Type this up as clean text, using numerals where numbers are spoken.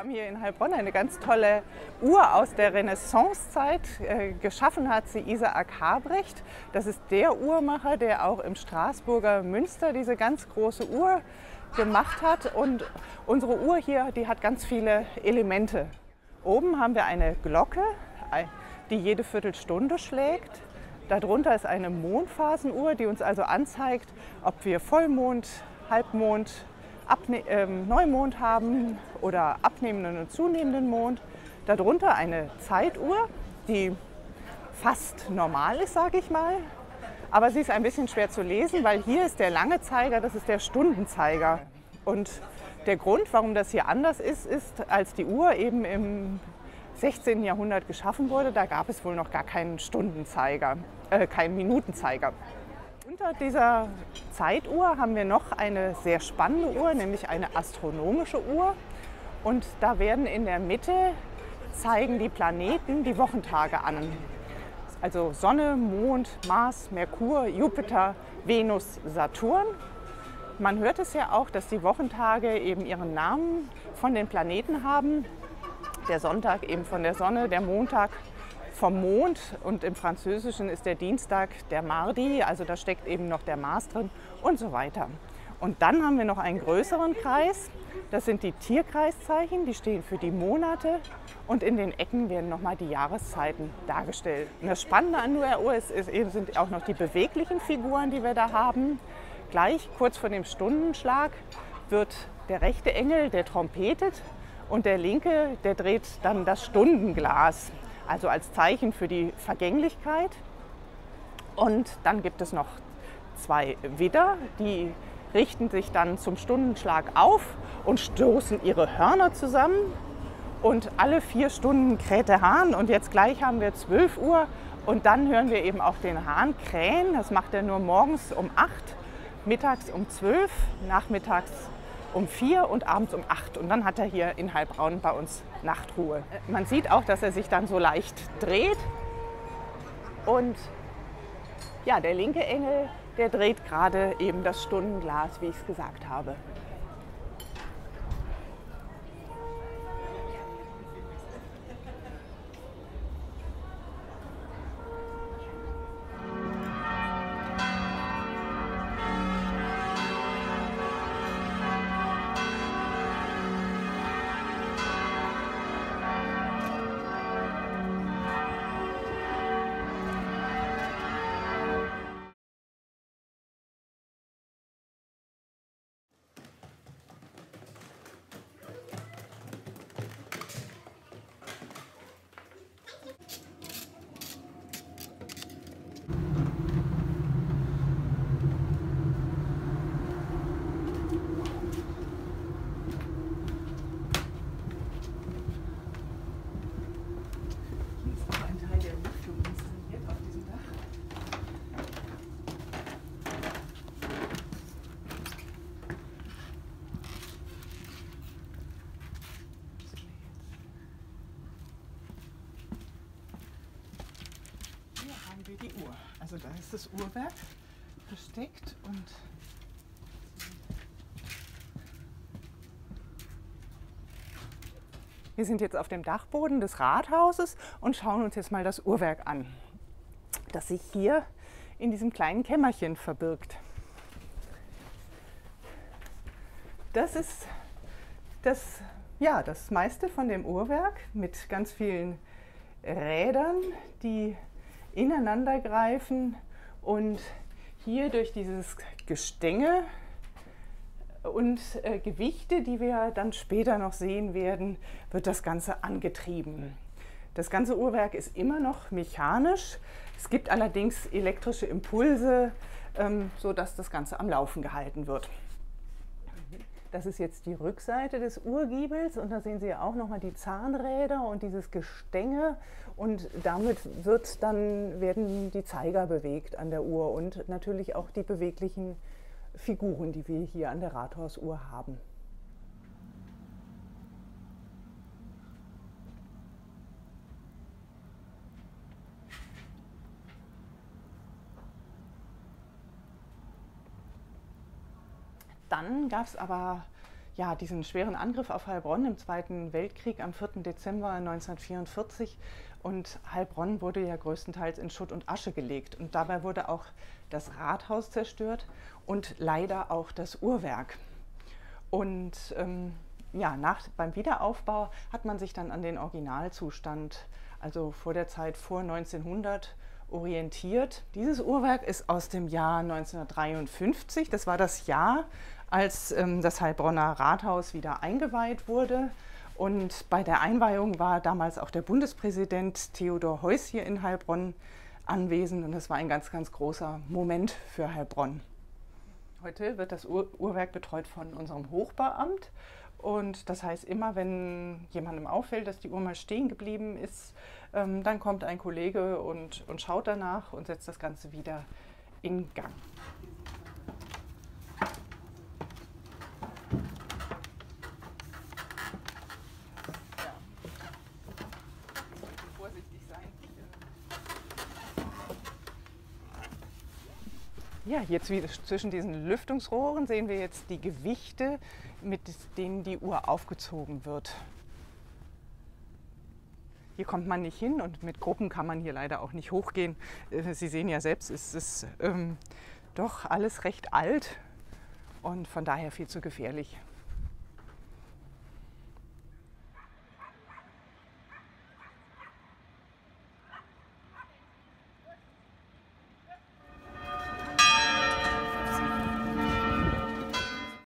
haben hier in Heilbronn eine ganz tolle Uhr aus der Renaissancezeit. Geschaffen hat sie Isaac Habrecht. Das ist der Uhrmacher, der auch im Straßburger Münster diese ganz große Uhr gemacht hat. Und unsere Uhr hier, die hat ganz viele Elemente. Oben haben wir eine Glocke, die jede Viertelstunde schlägt. Darunter ist eine Mondphasenuhr, die uns also anzeigt, ob wir Vollmond, Halbmond, Neumond haben oder abnehmenden und zunehmenden Mond. Darunter eine Zeituhr, die fast normal ist, sage ich mal. Aber sie ist ein bisschen schwer zu lesen, weil hier ist der lange Zeiger, das ist der Stundenzeiger. Und der Grund, warum das hier anders ist, ist, als die Uhr eben im 16. Jahrhundert geschaffen wurde, da gab es wohl noch gar keinen Stundenzeiger, keinen Minutenzeiger. Unter dieser Zeituhr haben wir noch eine sehr spannende Uhr, nämlich eine astronomische Uhr. Und da werden in der Mitte, zeigen die Planeten die Wochentage an. Also Sonne, Mond, Mars, Merkur, Jupiter, Venus, Saturn. Man hört es ja auch, dass die Wochentage eben ihren Namen von den Planeten haben. Der Sonntag eben von der Sonne, der Montag vom Mond, und im Französischen ist der Dienstag der Mardi, also da steckt eben noch der Mars drin und so weiter. Und dann haben wir noch einen größeren Kreis, das sind die Tierkreiszeichen, die stehen für die Monate, und in den Ecken werden nochmal die Jahreszeiten dargestellt. Und das Spannende an der Uhr sind auch noch die beweglichen Figuren, die wir da haben. Gleich kurz vor dem Stundenschlag wird der rechte Engel, der trompetet, und der linke, der dreht dann das Stundenglas. Also als Zeichen für die Vergänglichkeit. Und dann gibt es noch zwei Widder, die richten sich dann zum Stundenschlag auf und stoßen ihre Hörner zusammen. Und alle 4 Stunden kräht der Hahn. Und jetzt gleich haben wir 12 Uhr und dann hören wir eben auch den Hahn krähen. Das macht er nur morgens um 8, mittags um 12, nachmittags um 4 und abends um 8. Und dann hat er hier in Heilbronn bei uns Nachtruhe. Man sieht auch, dass er sich dann so leicht dreht. Und ja, der linke Engel, der dreht gerade eben das Stundenglas, wie ich es gesagt habe. Die Uhr. Also da ist das Uhrwerk versteckt und wir sind jetzt auf dem Dachboden des Rathauses und schauen uns jetzt mal das Uhrwerk an, das sich hier in diesem kleinen Kämmerchen verbirgt. Das ist das meiste von dem Uhrwerk mit ganz vielen Rädern, die ineinander greifen und hier durch dieses Gestänge und Gewichte, die wir dann später noch sehen werden, wird das Ganze angetrieben. Das ganze Uhrwerk ist immer noch mechanisch. Es gibt allerdings elektrische Impulse, sodass das Ganze am Laufen gehalten wird. Das ist jetzt die Rückseite des Uhrgiebels und da sehen Sie ja auch nochmal die Zahnräder und dieses Gestänge, und damit werden die Zeiger bewegt an der Uhr und natürlich auch die beweglichen Figuren, die wir hier an der Rathausuhr haben. Dann gab es aber ja, diesen schweren Angriff auf Heilbronn im Zweiten Weltkrieg am 4. Dezember 1944. Und Heilbronn wurde ja größtenteils in Schutt und Asche gelegt. Und dabei wurde auch das Rathaus zerstört und leider auch das Uhrwerk. Und ja, beim Wiederaufbau hat man sich dann an den Originalzustand, also vor der Zeit vor 1900, orientiert. Dieses Uhrwerk ist aus dem Jahr 1953. Das war das Jahr, als das Heilbronner Rathaus wieder eingeweiht wurde. Und bei der Einweihung war damals auch der Bundespräsident Theodor Heuss hier in Heilbronn anwesend. Und das war ein ganz, ganz großer Moment für Heilbronn. Heute wird das Uhrwerk betreut von unserem Hochbauamt. Und das heißt, immer wenn jemandem auffällt, dass die Uhr mal stehen geblieben ist, dann kommt ein Kollege und schaut danach und setzt das Ganze wieder in Gang. Ja, jetzt zwischen diesen Lüftungsrohren sehen wir jetzt die Gewichte, mit denen die Uhr aufgezogen wird. Hier kommt man nicht hin und mit Gruppen kann man hier leider auch nicht hochgehen. Sie sehen ja selbst, es ist doch alles recht alt und von daher viel zu gefährlich.